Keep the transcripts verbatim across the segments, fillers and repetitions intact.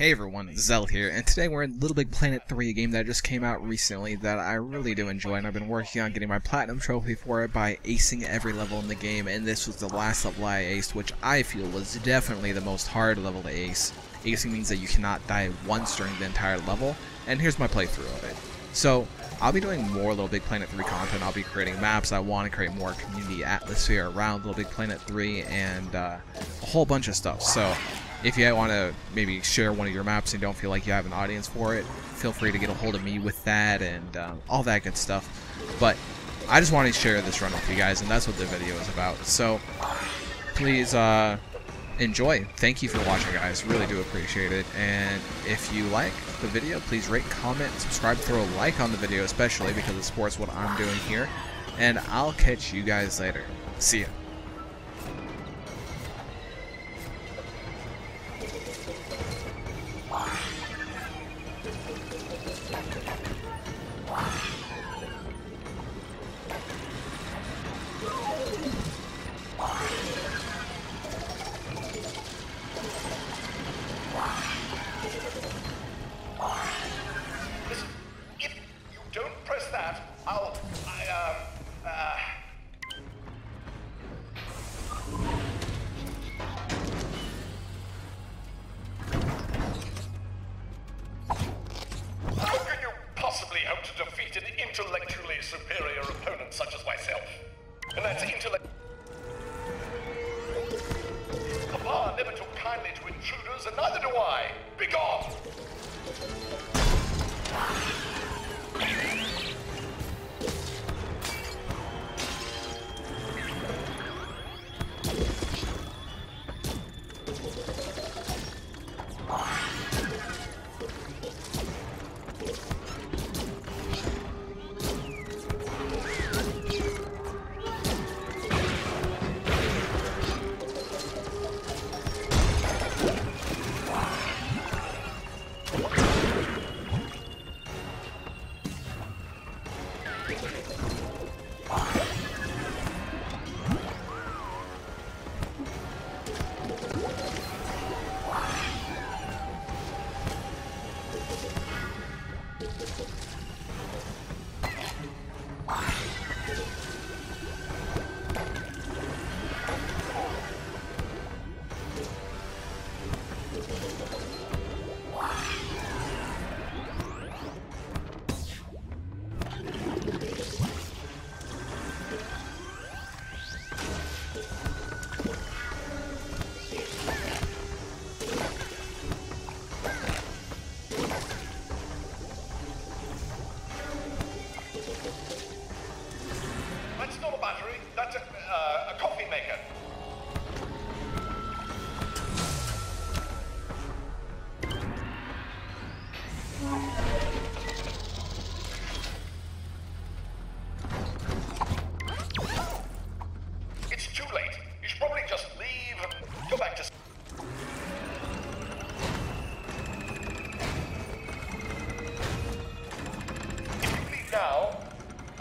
Hey everyone, Zell here, and today we're in Little Big Planet three, a game that just came out recently that I really do enjoy, and I've been working on getting my platinum trophy for it by acing every level in the game, and this was the last level I aced, which I feel was definitely the most hard level to ace. Acing means that you cannot die once during the entire level, and here's my playthrough of it. So, I'll be doing more Little Big Planet three content. I'll be creating maps. I want to create more community atmosphere around Little Big Planet three and uh, a whole bunch of stuff. So, if you want to maybe share one of your maps and don't feel like you have an audience for it, feel free to get a hold of me with that and um, all that good stuff. But I just want to share this run with you guys, and that's what the video is about. So, please uh, enjoy. Thank you for watching, guys. Really do appreciate it. And if you like the video, please rate, comment, subscribe, throw a like on the video, especially because it supports what I'm doing here. And I'll catch you guys later. See ya. I'll, I, um, uh... How can you possibly hope to defeat an intellectually superior opponent such as myself? And that's intellect... The bar never took kindly to intruders, and neither do I. Begone!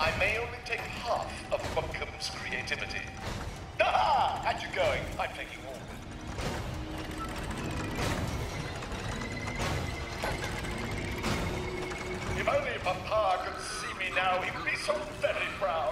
I may only take half of Buckham's creativity. Aha! How'd you going? I take you all. If only Papa could see me now, he'd be so very proud.